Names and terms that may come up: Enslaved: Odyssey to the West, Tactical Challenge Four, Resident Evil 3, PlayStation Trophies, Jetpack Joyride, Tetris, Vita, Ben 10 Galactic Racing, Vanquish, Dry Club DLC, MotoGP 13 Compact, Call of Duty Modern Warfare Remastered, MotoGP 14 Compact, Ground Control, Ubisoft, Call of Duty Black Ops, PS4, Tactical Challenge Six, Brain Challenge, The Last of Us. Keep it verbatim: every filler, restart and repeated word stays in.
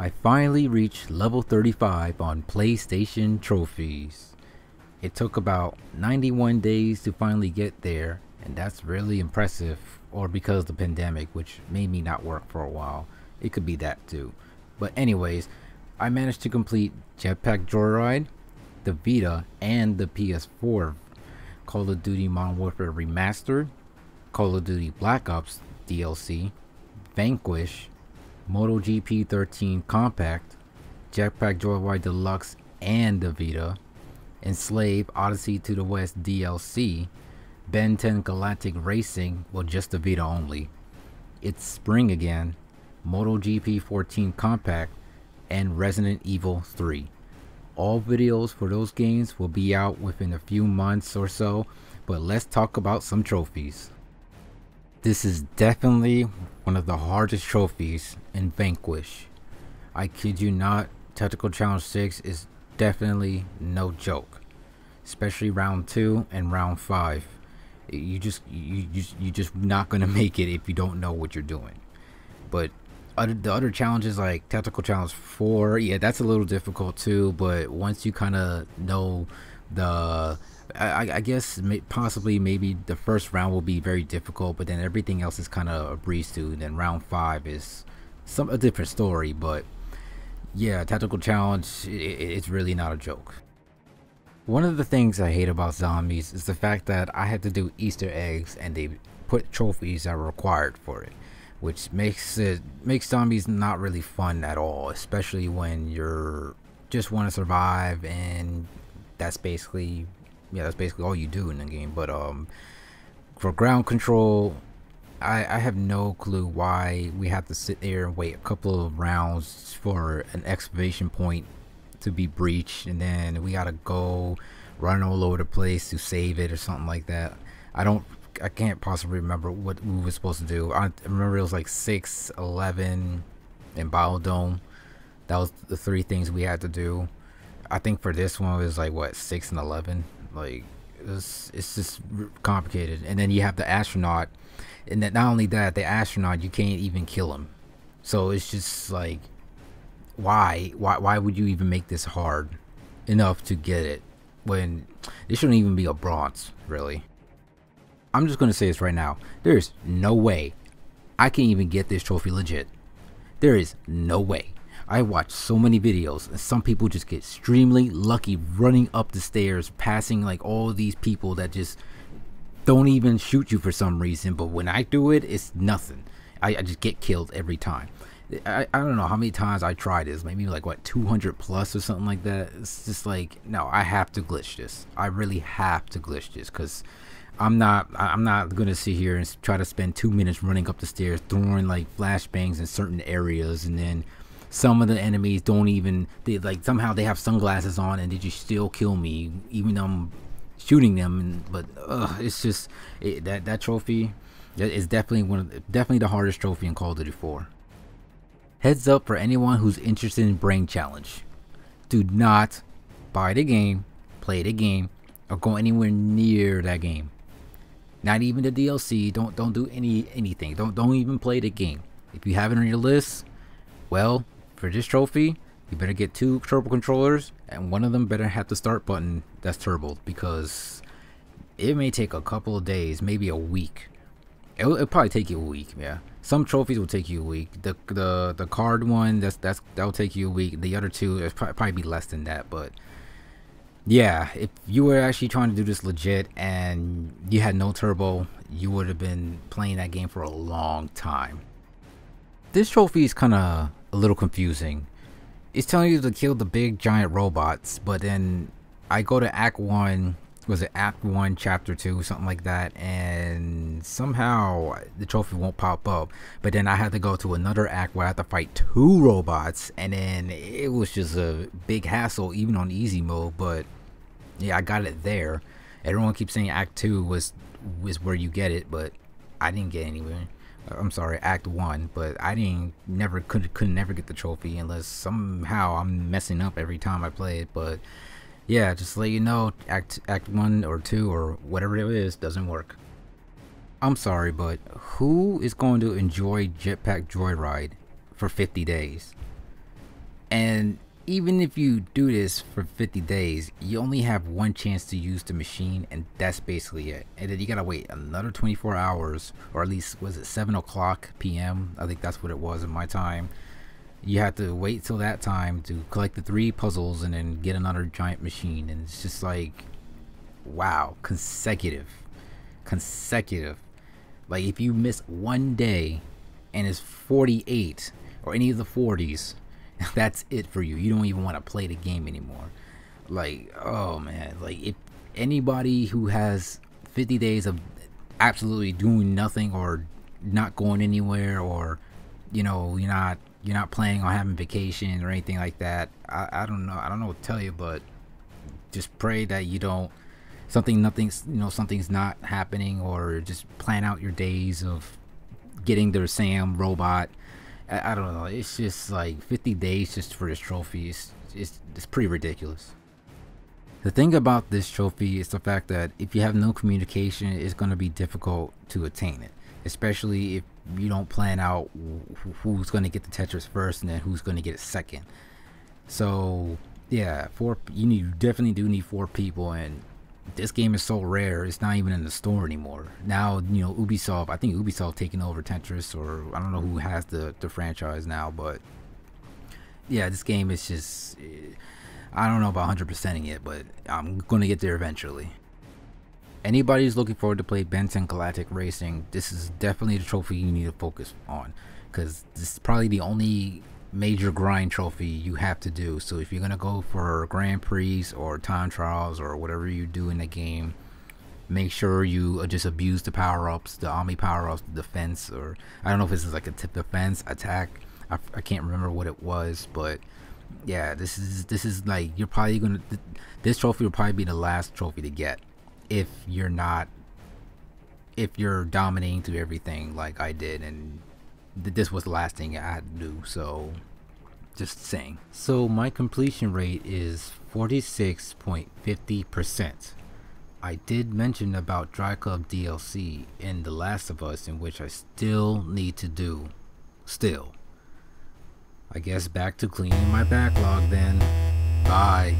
I finally reached level thirty-five on PlayStation Trophies. It took about ninety-one days to finally get there, and that's really impressive, or because of the pandemic, which made me not work for a while. It could be that too. But anyways, I managed to complete Jetpack Joyride, the Vita and the P S four, Call of Duty Modern Warfare Remastered, Call of Duty Black Ops D L C, Vanquish, MotoGP thirteen Compact, Jetpack Joyride Deluxe and the Vita, Enslaved: Odyssey to the West D L C, Ben ten Galactic Racing, well just the Vita only, It's Spring Again, MotoGP fourteen Compact, and Resident Evil three. All videos for those games will be out within a few months or so, but let's talk about some trophies. This is definitely one of the hardest trophies in Vanquish. I kid you not, Tactical Challenge Six is definitely no joke, especially round two and round five. You just you just you just not gonna make it if you don't know what you're doing. But other, the other challenges like Tactical Challenge Four, yeah, that's a little difficult too. But once you kind of know the, I, I guess possibly maybe the first round will be very difficult, but then everything else is kind of a breeze too. And then round five is some a different story. But yeah, Tactical Challenge, it, it's really not a joke. One of the things I hate about zombies is the fact that I had to do Easter eggs and they put trophies that were required for it, which makes it makes zombies not really fun at all, especially when you're just want to survive, and that's basically yeah that's basically all you do in the game. But um for Ground Control, I, I have no clue why we have to sit there and wait a couple of rounds for an excavation point to be breached, and then we gotta go run all over the place to save it or something like that. I don't I can't possibly remember what we were supposed to do. I remember it was like six, eleven, and Biodome. That was the three things we had to do. I think for this one it was like what, six and eleven. Like it's it's just complicated. And then you have the astronaut, and that not only that, the astronaut, you can't even kill him. So it's just like, why why why would you even make this hard enough to get it when this shouldn't even be a bronze, really. I'm just going to say this right now. There's no way I can even get this trophy legit. There is no way. I watched so many videos, and some people just get extremely lucky running up the stairs, passing like all these people that just don't even shoot you for some reason. But when I do it, it's nothing. I, I just get killed every time. I, I don't know how many times I tried this. Maybe like what, two hundred plus or something like that. It's just like, no, I have to glitch this. I really have to glitch this, because I'm not I'm not gonna sit here and try to spend two minutes running up the stairs, throwing like flashbangs in certain areas, and then some of the enemies don't even, they like somehow they have sunglasses on and they just still kill me even though I'm shooting them. And, but uh, it's just it, that that trophy is definitely one of the, definitely the hardest trophy in Call of Duty four. Heads up for anyone who's interested in Brain Challenge: do not buy the game, play the game, or go anywhere near that game. Not even the D L C. Don't don't do any anything. Don't don't even play the game. If you have it on your list, well, for this trophy, you better get two turbo controllers, and one of them better have the start button that's turbo, because it may take a couple of days, maybe a week. It'll, it'll probably take you a week. Yeah, some trophies will take you a week. The the the card one, that's that's that'll take you a week. The other two, it'll probably be less than that, but. Yeah, if you were actually trying to do this legit and you had no turbo, you would have been playing that game for a long time. This trophy is kind of a little confusing. It's telling you to kill the big giant robots, but then I go to Act one, was it Act one, Chapter two, something like that, and somehow the trophy won't pop up. But then I had to go to another act where I had to fight two robots, and then it was just a big hassle even on easy mode, but yeah, I got it there. Everyone keeps saying Act two was was where you get it, but I didn't get anywhere. I'm sorry, Act one, but I didn't never could could never get the trophy unless somehow I'm messing up every time I play it. But yeah, just to let you know, act act one or two or whatever it is doesn't work. I'm sorry, but who is going to enjoy Jetpack Joyride for fifty days? And even if you do this for fifty days, you only have one chance to use the machine, and that's basically it. And then you gotta wait another twenty-four hours, or at least, was it seven o'clock P M? I think that's what it was in my time. You have to wait till that time to collect the three puzzles and then get another giant machine. And it's just like, wow, consecutive. Consecutive. Like, if you miss one day and it's forty-eight or any of the forties, that's it for you. You don't even want to play the game anymore. Like, oh man, like, if anybody who has fifty days of absolutely doing nothing or not going anywhere, or, you know, you're not you're not planning on having vacation or anything like that, I, I don't know I don't know what to tell you, but just pray that you don't something nothing's you know something's not happening, or just plan out your days of getting their Sam robot. I don't know, it's just like fifty days just for this trophy. It's, it's, it's pretty ridiculous. The thing about this trophy is the fact that if you have no communication, it's going to be difficult to attain it. Especially if you don't plan out who's going to get the Tetris first and then who's going to get it second. So yeah, four, you, need, you definitely do need four people, and this game is so rare, it's not even in the store anymore. Now, you know, Ubisoft, I think Ubisoft taking over Tetris, or I don't know who has the, the franchise now, but yeah, this game is just, I don't know about one hundred percenting it, but I'm going to get there eventually. Anybody who's looking forward to play Ben ten Galactic Racing, this is definitely the trophy you need to focus on, because this is probably the only major grind trophy you have to do. So if you're gonna go for Grand Prix or time trials or whatever you do in the game, make sure you just abuse the power-ups, the army power-ups, the defense, or I don't know if this is like a tip defense attack, I, I can't remember what it was, but yeah, this is this is like, you're probably gonna, this trophy will probably be the last trophy to get if you're not if you're dominating through everything like I did, and this was the last thing I had to do, so just saying. So my completion rate is forty-six point five zero percent. I did mention about Dry Club D L C in The Last of Us, in which I still need to do. Still. I guess back to cleaning my backlog then. Bye.